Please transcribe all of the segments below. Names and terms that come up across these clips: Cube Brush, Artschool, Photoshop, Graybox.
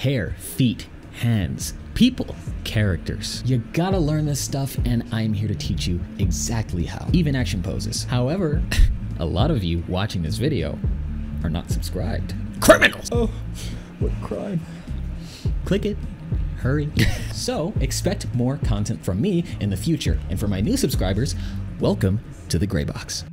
hair, feet, hands, people, characters. You gotta learn this stuff, and I'm here to teach you exactly how. Even action poses. However, a lot of you watching this video are not subscribed. Criminals! Oh, what crime. Click it. Hurry. So, expect more content from me in the future. And for my new subscribers, welcome to the Gray Box.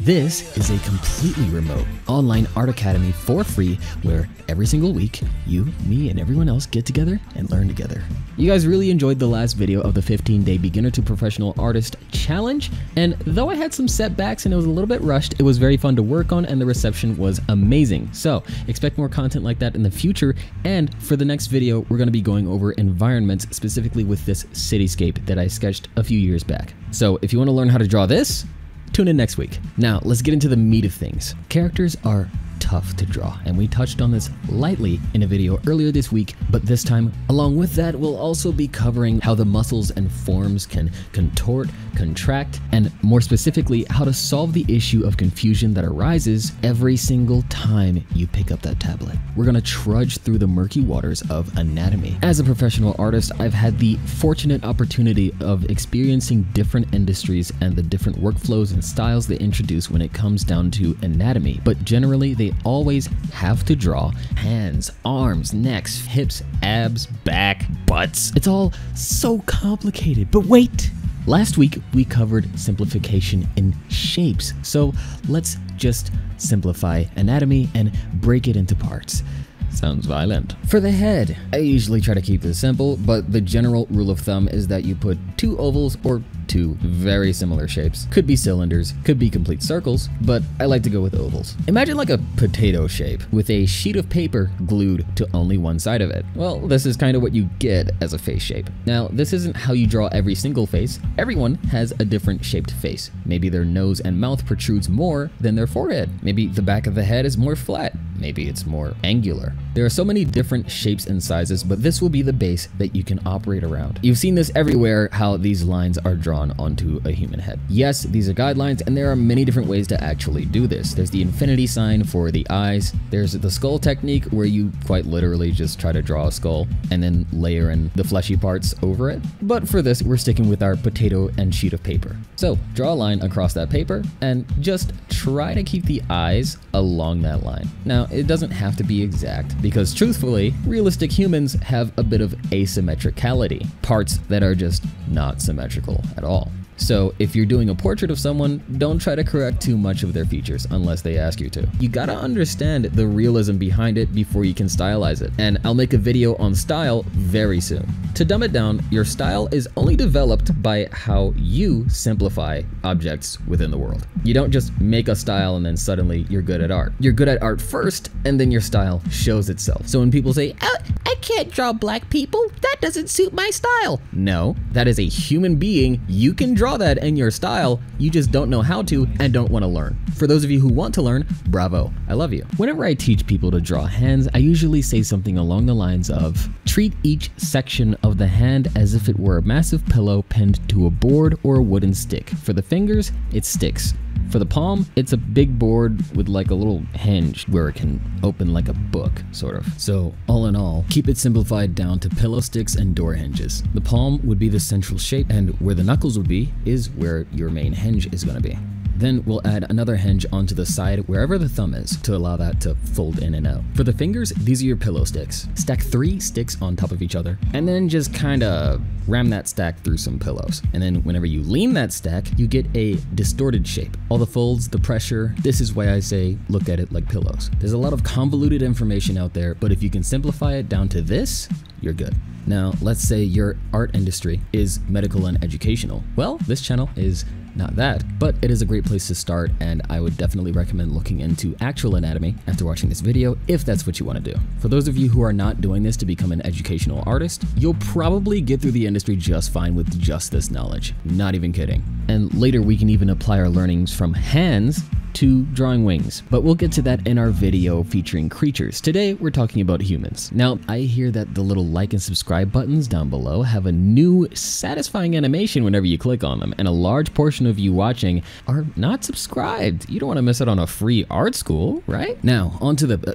This is a completely remote online art academy for free where every single week, you, me, and everyone else get together and learn together. You guys really enjoyed the last video of the 15-day beginner to professional artist challenge. And though I had some setbacks and it was a little bit rushed, it was very fun to work on and the reception was amazing. So expect more content like that in the future. And for the next video, we're going to be going over environments, specifically with this cityscape that I sketched a few years back. So if you want to learn how to draw this, tune in next week. Now, let's get into the meat of things. Characters are tough to draw, and we touched on this lightly in a video earlier this week, but this time, along with that, we'll also be covering how the muscles and forms can contort, contract, and more specifically, how to solve the issue of confusion that arises every single time you pick up that tablet. We're gonna trudge through the murky waters of anatomy. As a professional artist, I've had the fortunate opportunity of experiencing different industries and the different workflows and styles they introduce when it comes down to anatomy, but generally, they always have to draw hands, arms, necks, hips, abs, back, butts. It's all so complicated, but wait. Last week, we covered simplification in shapes. So let's just simplify anatomy and break it into parts. Sounds violent. For the head, I usually try to keep this simple, but the general rule of thumb is that you put two ovals or two very similar shapes. Could be cylinders, could be complete circles, but I like to go with ovals. Imagine like a potato shape with a sheet of paper glued to only one side of it. Well, this is kind of what you get as a face shape. Now, this isn't how you draw every single face. Everyone has a different shaped face. Maybe their nose and mouth protrudes more than their forehead. Maybe the back of the head is more flat. Maybe it's more angular. There are so many different shapes and sizes, but this will be the base that you can operate around. You've seen this everywhere, how these lines are drawn onto a human head. Yes, these are guidelines, and there are many different ways to actually do this. There's the infinity sign for the eyes. There's the skull technique, where you quite literally just try to draw a skull and then layer in the fleshy parts over it. But for this, we're sticking with our potato and sheet of paper. So draw a line across that paper and just try to keep the eyes along that line. Now, it doesn't have to be exact, because truthfully, realistic humans have a bit of asymmetricality, parts that are just not symmetrical at all. So if you're doing a portrait of someone, don't try to correct too much of their features unless they ask you to. You gotta understand the realism behind it before you can stylize it. And I'll make a video on style very soon. To dumb it down, your style is only developed by how you simplify objects within the world. You don't just make a style and then suddenly you're good at art. You're good at art first, and then your style shows itself. So when people say, "Oh, I can't draw black people, that doesn't suit my style." No, that is a human being. You can draw that in your style, you just don't know how to and don't want to learn. For those of you who want to learn, bravo, I love you. Whenever I teach people to draw hands, I usually say something along the lines of, treat each section of the hand as if it were a massive pillow pinned to a board or a wooden stick. For the fingers, it's sticks. For the palm, it's a big board with like a little hinge where it can open like a book, sort of. So all in all, keep it simplified down to pillow sticks and door hinges. The palm would be the central shape, and where the knuckles would be is where your main hinge is going to be. Then we'll add another hinge onto the side wherever the thumb is to allow that to fold in and out. For the fingers, these are your pillow sticks. Stack 3 sticks on top of each other and then just kind of ram that stack through some pillows. And then whenever you lean that stack, you get a distorted shape. All the folds, the pressure, this is why I say look at it like pillows. There's a lot of convoluted information out there, but if you can simplify it down to this, you're good. Now, let's say your art industry is medical and educational. Well, this channel is not that, but it is a great place to start, and I would definitely recommend looking into actual anatomy after watching this video if that's what you want to do. For those of you who are not doing this to become an educational artist, you'll probably get through the industry just fine with just this knowledge. Not even kidding. And later we can even apply our learnings from hands to drawing wings, but we'll get to that in our video featuring creatures. Today, we're talking about humans. Now, I hear that the little like and subscribe buttons down below have a new satisfying animation whenever you click on them, and a large portion of you watching are not subscribed. You don't want to miss out on a free art school, right? Now, onto the...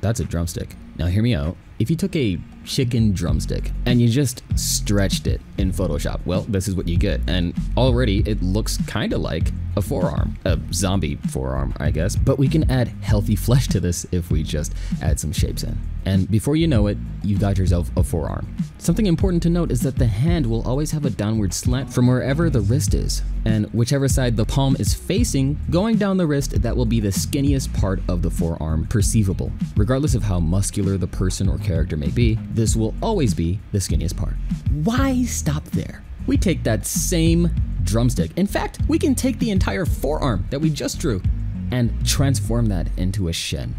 that's a drumstick. Now, hear me out. If you took a chicken drumstick and you just stretched it in Photoshop, well, this is what you get. And already it looks kind of like a forearm, a zombie forearm, I guess. But we can add healthy flesh to this if we just add some shapes in. And before you know it, you've got yourself a forearm. Something important to note is that the hand will always have a downward slant from wherever the wrist is. And whichever side the palm is facing, going down the wrist, that will be the skinniest part of the forearm perceivable. Regardless of how muscular the person or character may be, this will always be the skinniest part. Why stop there? We take that same drumstick. In fact, we can take the entire forearm that we just drew and transform that into a shin.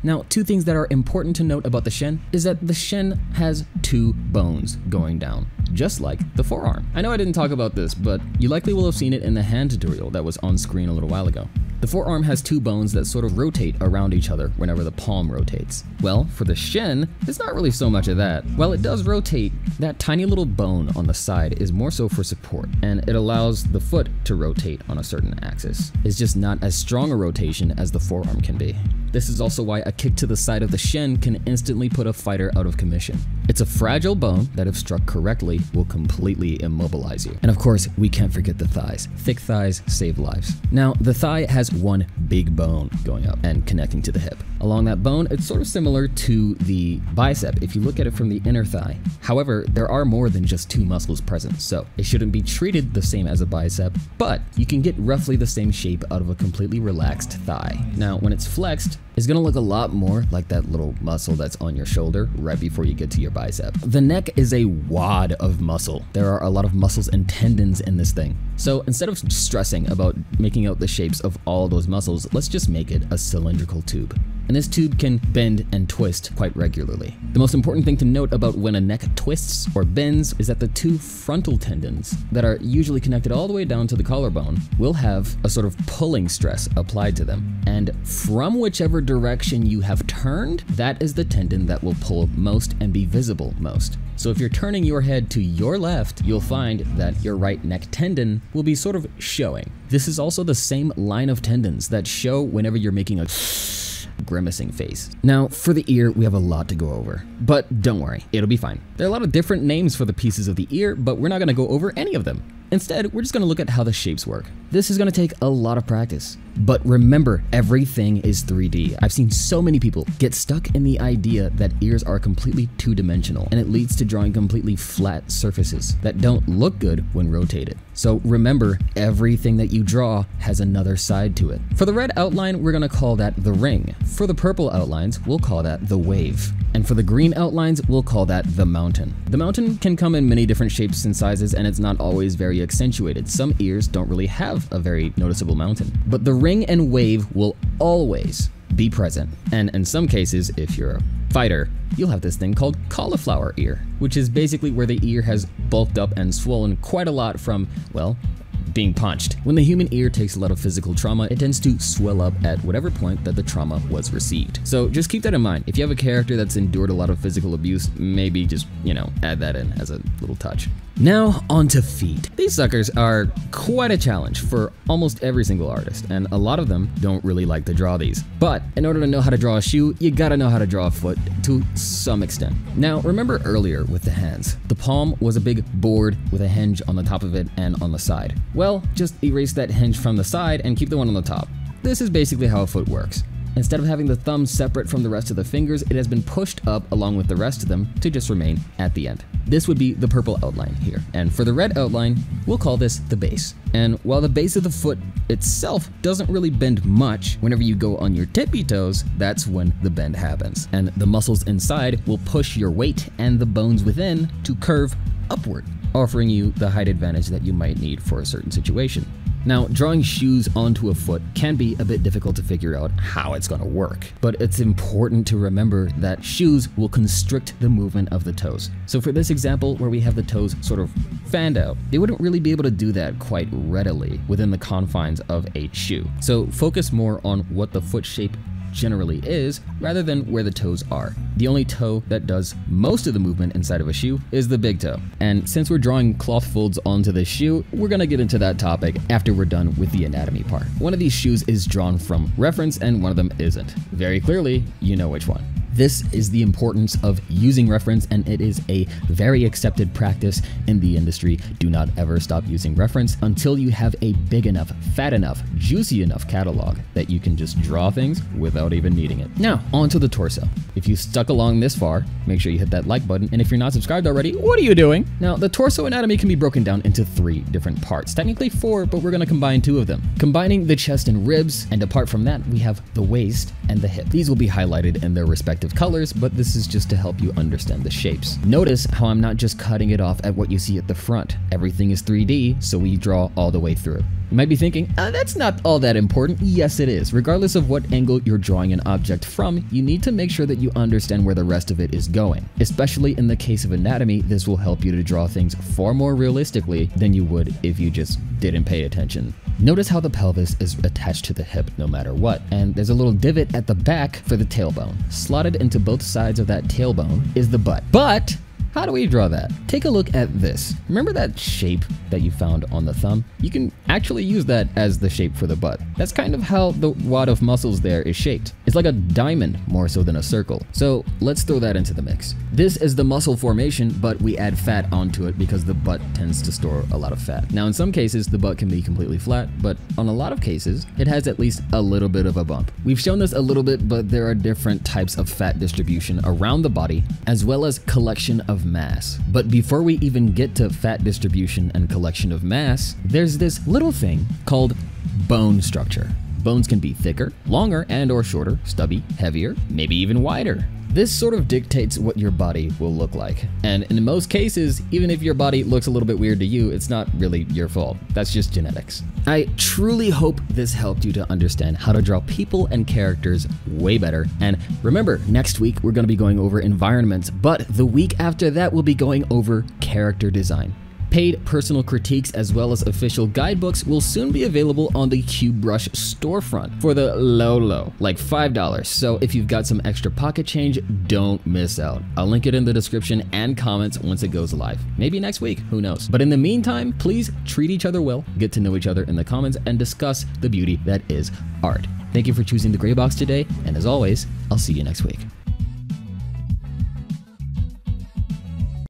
Now, two things that are important to note about the shin is that the shin has two bones going down, just like the forearm. I know I didn't talk about this, but you likely will have seen it in the hand tutorial that was on screen a little while ago. The forearm has two bones that sort of rotate around each other whenever the palm rotates. Well, for the shin, it's not really so much of that. While it does rotate, that tiny little bone on the side is more so for support, and it allows the foot to rotate on a certain axis. It's just not as strong a rotation as the forearm can be. This is also why a kick to the side of the shin can instantly put a fighter out of commission. It's a fragile bone that, if struck correctly, will completely immobilize you. And of course, we can't forget the thighs. Thick thighs save lives. Now, the thigh has one big bone going up and connecting to the hip. Along that bone, it's sort of similar to the bicep if you look at it from the inner thigh. However, there are more than just two muscles present, so it shouldn't be treated the same as a bicep, but you can get roughly the same shape out of a completely relaxed thigh. Now, when it's flexed, it's gonna look a lot more like that little muscle that's on your shoulder right before you get to your bicep. The neck is a wad of muscle. There are a lot of muscles and tendons in this thing. So instead of stressing about making out the shapes of all those muscles, let's just make it a cylindrical tube. And this tube can bend and twist quite regularly. The most important thing to note about when a neck twists or bends is that the two frontal tendons that are usually connected all the way down to the collarbone will have a sort of pulling stress applied to them. And from whichever direction you have turned, that is the tendon that will pull most and be visible most. So if you're turning your head to your left, you'll find that your right neck tendon will be sort of showing. This is also the same line of tendons that show whenever you're making a grimacing face. Now, for the ear, we have a lot to go over, but don't worry, it'll be fine. There are a lot of different names for the pieces of the ear, but we're not gonna go over any of them. Instead, we're just gonna look at how the shapes work. This is gonna take a lot of practice, but remember, everything is 3D. I've seen so many people get stuck in the idea that ears are completely two-dimensional, and it leads to drawing completely flat surfaces that don't look good when rotated. So remember, everything that you draw has another side to it. For the red outline, we're gonna call that the ring. For the purple outlines, we'll call that the wave. And for the green outlines, we'll call that the mountain. The mountain can come in many different shapes and sizes, and it's not always very accentuated. Some ears don't really have a very noticeable mountain. But the ring and wave will always be present. And in some cases, if you're a fighter, you'll have this thing called cauliflower ear, which is basically where the ear has bulked up and swollen quite a lot from, well, being punched. When the human ear takes a lot of physical trauma, it tends to swell up at whatever point that the trauma was received. So just keep that in mind. If you have a character that's endured a lot of physical abuse, maybe just, you know, add that in as a little touch. Now onto feet. These suckers are quite a challenge for almost every single artist, and a lot of them don't really like to draw these. But in order to know how to draw a shoe, you gotta know how to draw a foot to some extent. Now remember earlier with the hands, the palm was a big board with a hinge on the top of it and on the side. Well, just erase that hinge from the side and keep the one on the top. This is basically how a foot works. Instead of having the thumb separate from the rest of the fingers, it has been pushed up along with the rest of them to just remain at the end. This would be the purple outline here. And for the red outline, we'll call this the base. And while the base of the foot itself doesn't really bend much, whenever you go on your tippy toes, that's when the bend happens. And the muscles inside will push your weight and the bones within to curve upward, offering you the height advantage that you might need for a certain situation. Now, drawing shoes onto a foot can be a bit difficult to figure out how it's gonna work, but it's important to remember that shoes will constrict the movement of the toes. So for this example, where we have the toes sort of fanned out, they wouldn't really be able to do that quite readily within the confines of a shoe. So focus more on what the foot shape generally is rather than where the toes are. The only toe that does most of the movement inside of a shoe is the big toe. And since we're drawing cloth folds onto the shoe, we're gonna get into that topic after we're done with the anatomy part. One of these shoes is drawn from reference and one of them isn't. Very clearly, you know which one. This is the importance of using reference, and it is a very accepted practice in the industry. Do not ever stop using reference until you have a big enough, fat enough, juicy enough catalog that you can just draw things without even needing it. Now, onto the torso. If you stuck along this far, make sure you hit that like button, and if you're not subscribed already, what are you doing? Now, the torso anatomy can be broken down into three different parts. Technically four, but we're gonna combine two of them. Combining the chest and ribs, and apart from that, we have the waist and the hip. These will be highlighted in their respective colors, but this is just to help you understand the shapes. Notice how I'm not just cutting it off at what you see at the front. Everything is 3D, so we draw all the way through. You might be thinking, that's not all that important. Yes, it is. Regardless of what angle you're drawing an object from, you need to make sure that you understand where the rest of it is going. Especially in the case of anatomy, this will help you to draw things far more realistically than you would if you just didn't pay attention. Notice how the pelvis is attached to the hip no matter what, and there's a little divot at the back for the tailbone. Slotted into both sides of that tailbone is the butt. But how do we draw that? Take a look at this. Remember that shape that you found on the thumb? You can actually use that as the shape for the butt. That's kind of how the wad of muscles there is shaped. It's like a diamond more so than a circle. So let's throw that into the mix. This is the muscle formation, but we add fat onto it because the butt tends to store a lot of fat. Now, in some cases, the butt can be completely flat, but on a lot of cases, it has at least a little bit of a bump. We've shown this a little bit, but there are different types of fat distribution around the body, as well as collection of mass. But before we even get to fat distribution and collection of mass, there's this little thing called bone structure. Bones can be thicker, longer, and or shorter, stubby, heavier, maybe even wider. This sort of dictates what your body will look like. And in most cases, even if your body looks a little bit weird to you, it's not really your fault. That's just genetics. I truly hope this helped you to understand how to draw people and characters way better. And remember, next week we're going to be going over environments, but the week after that we'll be going over character design. Paid personal critiques as well as official guidebooks will soon be available on the Cube Brush storefront for the low, like $5. So if you've got some extra pocket change, don't miss out. I'll link it in the description and comments once it goes live. Maybe next week, who knows? But in the meantime, please treat each other well, get to know each other in the comments, and discuss the beauty that is art. Thank you for choosing the Gray Box today, and as always, I'll see you next week.